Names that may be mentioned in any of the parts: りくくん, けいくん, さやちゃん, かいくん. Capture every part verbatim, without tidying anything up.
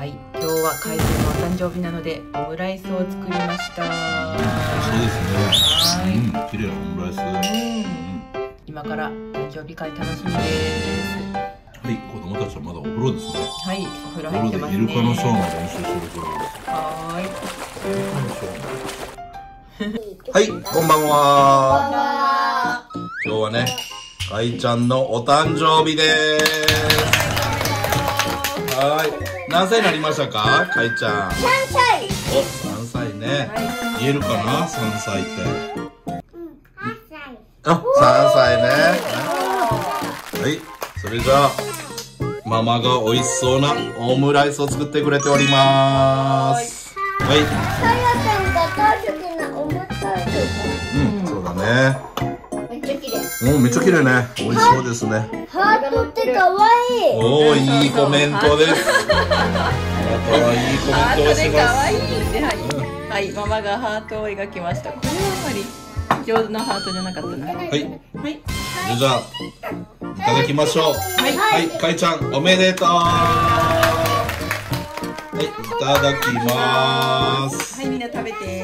はい、今日はカイさんのお誕生日なのでオムライスを作りました。そうですね。綺麗なオムライス。うん、今から誕生日会楽しみです。はい、子供たちはまだお風呂ですね。はい、お風呂入ってますね。お風呂でイルカのショーの練習してるそうです。はーい。イルカのショー。はい、こんばんは。こんばんは。今日はね、かいちゃんのお誕生日です。はい。何歳になりましたか、かいちゃん。さんさい。お、さんさいね。言えるかな、さんさいって。うん、はっさい。あ、さんさいね。はい。それじゃあママが美味しそうなオムライスを作ってくれております。はい。さやちゃんが大好きなオムライス。うん、そうだね。めっちゃ綺麗。うん、めっちゃ綺麗ね。美味しそうですね。ハートって可愛い。おお、いいコメントです。ハートで可愛いってはい。はい、ママがハートを描きました。これはあまり上手なハートじゃなかったな。はい。はい。じゃあ。いただきましょう。はい、はい、かいちゃんおめでとう。はい、いただきます。はい、みんな食べて。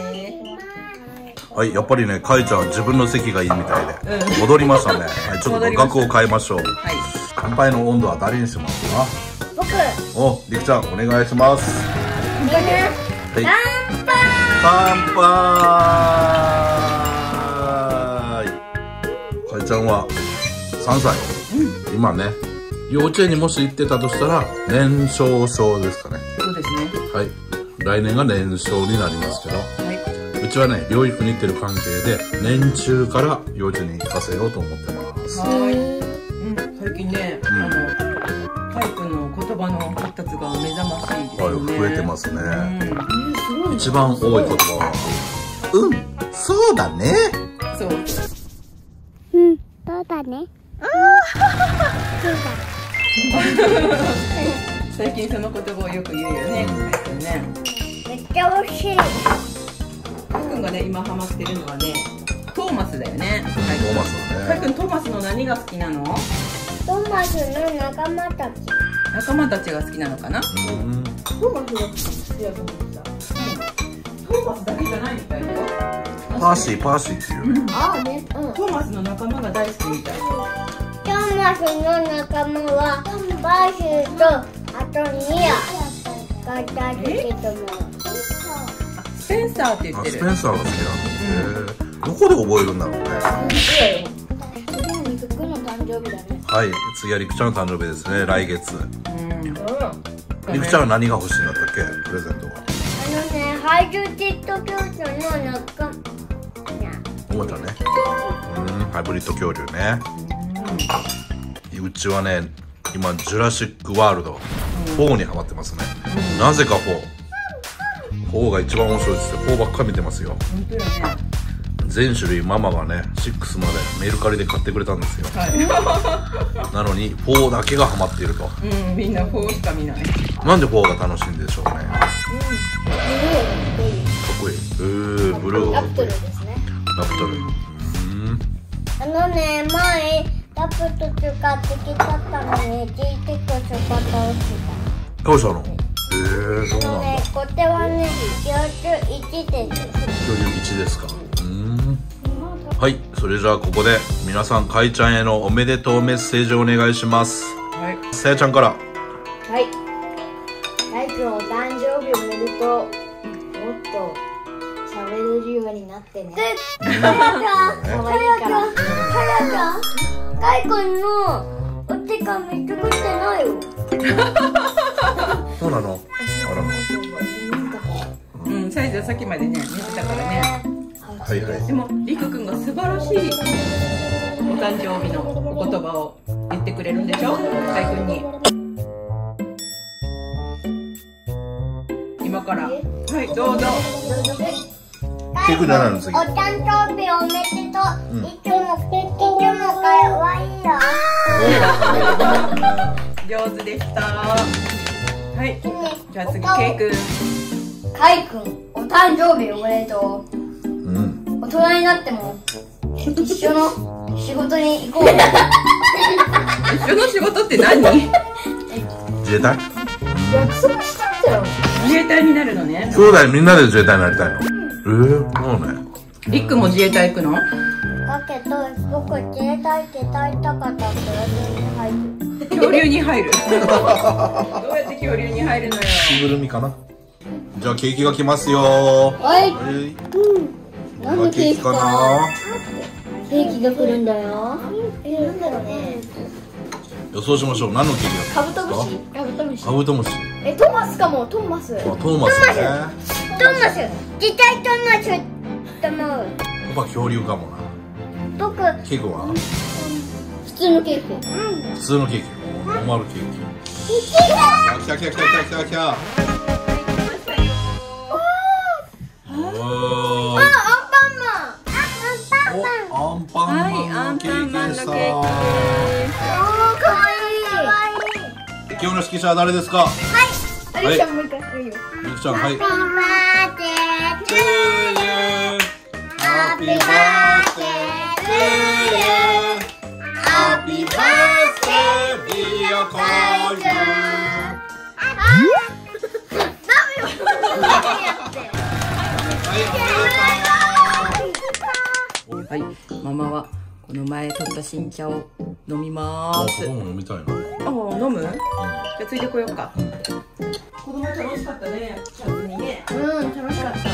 はい、やっぱりね、かいちゃん自分の席がいいみたいで、うん、戻りましたね。はい、ちょっと額を変えましょう。はい、乾杯の温度は誰にしますか。僕。お、りくちゃんお願いします。みんな。はい。乾杯。乾杯。かいちゃんはさんさい。今ね、幼稚園にもし行ってたとしたら年少症ですかね。そうですね。はい、来年が年少になりますけど、はい、うちはね、療育に行ってる関係で年中から幼稚園に行かせようと思ってます。はい、うん、最近ね、うん、あのカイ君の言葉の発達が目覚ましいですね。はい、増えてますね、うん、一番多い言葉は「うん、そうだね」そう「うん、そうだね」最近その言葉をよく言うよね。めっちゃ美味しい。カイ君がね、今ハマってるのはね、トーマスだよね。カイ君、トーマスの何が好きなの？トーマスの仲間たち。仲間たちが好きなのかな？トーマスが好きだと思ってた。トーマスだけじゃないみたいよ。パーシー、パーシーっていう。ああね。トーマスの仲間が大好きみたい。トーマスの仲間はバーシューとあとニアが大好きと思う。スペンサーって言ってる。スペンサーが好きなんだ。どこで覚えるんだろうね。次はりくの誕生日だね。はい、次はりくちゃんの誕生日ですね。来月。りくちゃんは何が欲しいんだったっけ、プレゼントが。あのね、ハイジュティット教室の仲間。おもちゃね。うん、ハイブリッド恐竜ね。うちはね、今「ジュラシック・ワールド」フォーにハマってますね。なぜかフォーフォーが一番面白いですよ。フォーばっかり見てますよ。全種類ママがね、シックスまでメルカリで買ってくれたんですよ。なのにフォーだけがハマっていると。みんなフォーしか見ない。なんでフォーが楽しいんでしょうね。かっこいい。ブルーラプトルですね。ラプトル。あのね、前ラプトル買ってきちゃったのに、ジーティックをちょこっと倒した。倒したの？えー、そうなんだ。ね、これはね、恐竜いちです。恐竜いちですか。うん。はい、それじゃあここで皆さん、かいちゃんへのおめでとうメッセージをお願いします。はい。さやちゃんから。はい。かいくん、お誕生日おめでとう。もっと喋れるようになってね。さやちゃん、さやちゃん、さやちゃん。かいくんのお手紙作ってないよ。そうなの。うん、サイズはさっきまでね、見てたからね。はいはい。でも、りくくんが素晴らしいお誕生日のお言葉を言ってくれるんでしょ、かいくんに。今から。はい、どうぞ。かいくん、お誕生日おめでとう。いつもケーキ。可愛いよ。上手でした。はい。じゃあ次、かいくん。かいくん、お誕生日おめでとう。うん。大人になっても一緒の仕事に行こう。一緒の仕事って何？自衛隊？約束したってだよ。自衛隊になるのね。兄弟みんなで自衛隊になりたいの。うん、ええー、もうね。りっくんも自衛隊行くの？だけど僕自衛隊って大たかったから恐竜に入る。恐竜に入る。どうやって恐竜に入るのよ。着ぐるみかな。じゃあケーキが来ますよ。はい。うん。何のケーキかな。ケーキが来るんだよ。え、なんだろうね。予想しましょう。何のケーキだ。カブトムシ。カブトムシ。カブトムシ。え、トマスかも。トマス。あ、トマスね。トマス。絶対トマスって思う。僕は恐竜かもな。僕。ケーキは。普通のケーキ。うん。普通のケーキ。ノーマルケーキ。来た来た来た来た来た。今日の指揮者は誰ですか？はい、ありちゃんもう一回するよ。ありちゃん、はい。ハッピーバースデートゥーユー。ハッピーバースデービヨコール。はい、ママはこの前取った新茶を飲みまーす。飲みたいな。あ、飲む？じゃあついてこようか。子供楽しかったね。キャッツにね。うん、楽しかった。楽し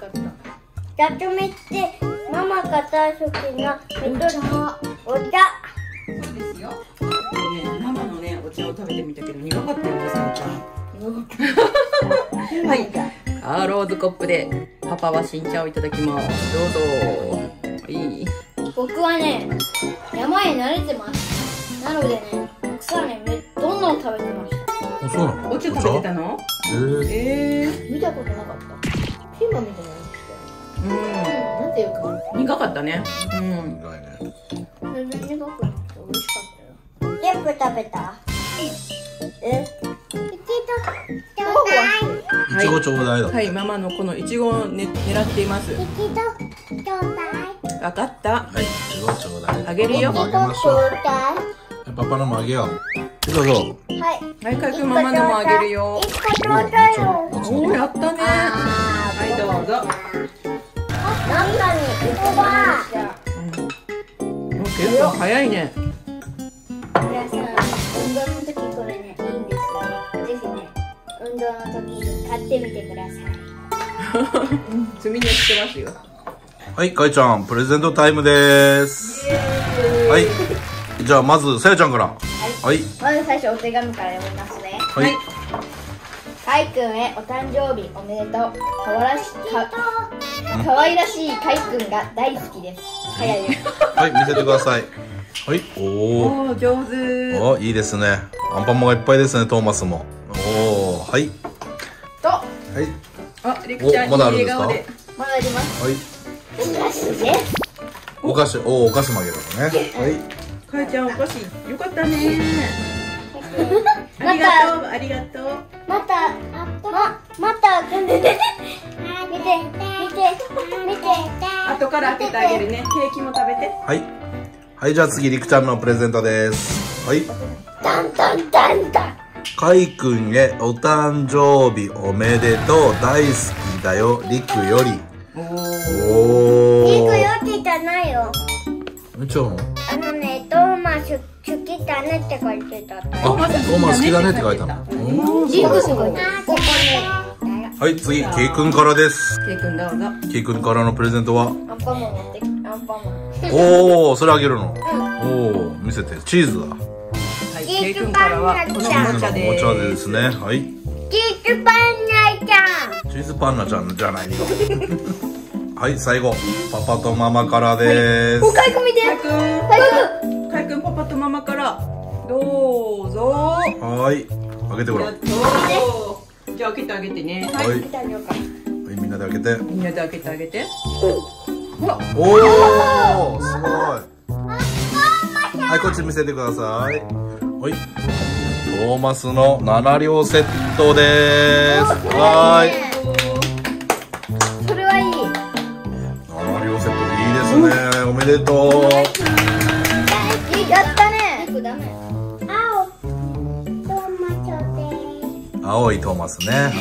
かった。キャッツメってママが大好きなベトナムお茶。そうですよ。ね、生のねお茶を食べてみたけど苦かったよね、さんちゃん。はい。あーローズコップでパパは新茶をいただきます。どうぞ。いい。僕はね山へ慣れてます。なのでね、僕はね、どんどん食べてました。そうなの？お茶食べてたの？ええ。見たことなかった。ピーマンみたいなのにして。うん。なんていうか。苦かったね。うん。苦いね。全然苦くなくて美味しかったよ。全部食べた？え？いちごちょうだい。いちごちょうだいだ。はい、ママのこのいちごを狙っています。いちごちょうだい。わかった。はい、いちごちょうだい。あげるよ。あげましょう。パパのもあげよう。どうぞ。はい。はい、かくママのもあげるよ。おお、やったね。はい、どうぞ。なんかに、ここは。うん。結構早いね。これはさ、運動の時これね、いいんですよ。ぜひね、運動の時に買ってみてください。積みにしてますよ。はい、かいちゃん、プレゼントタイムです。はい。じゃあまずさやちゃんから。はい。まず最初お手紙から読みますね。はい。かいくんへお誕生日おめでとう。かわらしか可愛らしいかいくんが大好きです。早いです。はい、見せてください。はい。おお、上手。おお、いいですね。アンパンマンがいっぱいですね。トーマスも。おお、はい。と。はい。あ、りくちゃんに笑顔で。まだあります。はい。お菓子ね。お菓子、おお、お菓子もあげるのね。はい。かいちゃんお菓子よかったね。ありがとうありがとう。またままた見て見て見て。後から開けてあげるね。ケーキも食べて。はいはいじゃあ次りくちゃんのプレゼントです。はい。ダンダンダンダン。かいくんへお誕生日おめでとう大好きだよりくより。おお。りくよりじゃないよ。めっちゃの。あのね、トーマス好きだねって書いてた。あ、トーマス好きだねって書いたの。はい、次、ケイくんからです。ケイくんどうぞ。ケイくんからのプレゼントは。アンパンマン持ってきた。アンパンマン。おお、それあげるの。おお、見せて、チーズだ。はい、ケイくんからは、このおもちゃで。おもちゃですね。はい。チーズパンナちゃん。チーズパンナちゃんじゃないよ。はい、最後、パパとママからです。お、かいくん見て。かいくんパパとママからどうぞ。はい開けてごらん。じゃあ開けてあげてね。はい開けてあげようか。はいみんなで開けてみんなで開けてあげて。おおすごい。はいこっち見せてください。はいトーマスのなな両セットです。はいそれはいいなな両セットいいですね。おめでとう。やったね。あお。トマトです。青いトーマスね。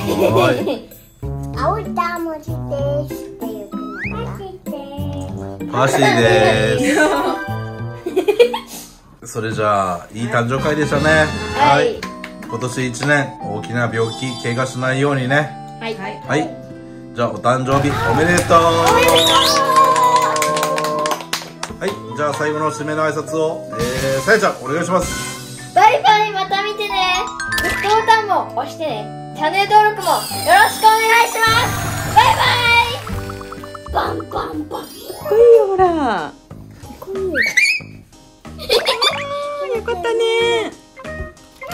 青いターモジですって言ってました。パーシーです。それじゃあいい誕生会でしたね。はい。はい、今年一年大きな病気怪我しないようにね。はい。はい。じゃあお誕生日おめでとう。おめでとう。はい、じゃあ最後の締めの挨拶を、えー、さやちゃんお願いします。バイバイ、また見てね。グッドボタンも押してね。チャンネル登録もよろしくお願いします。バイバイ。バンバンバン、かっこいいよ、ほらかっこいいよかったねー。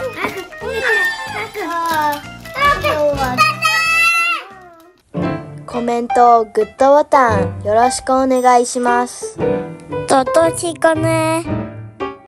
コメント、グッドボタンよろしくお願いします。とっとしこね。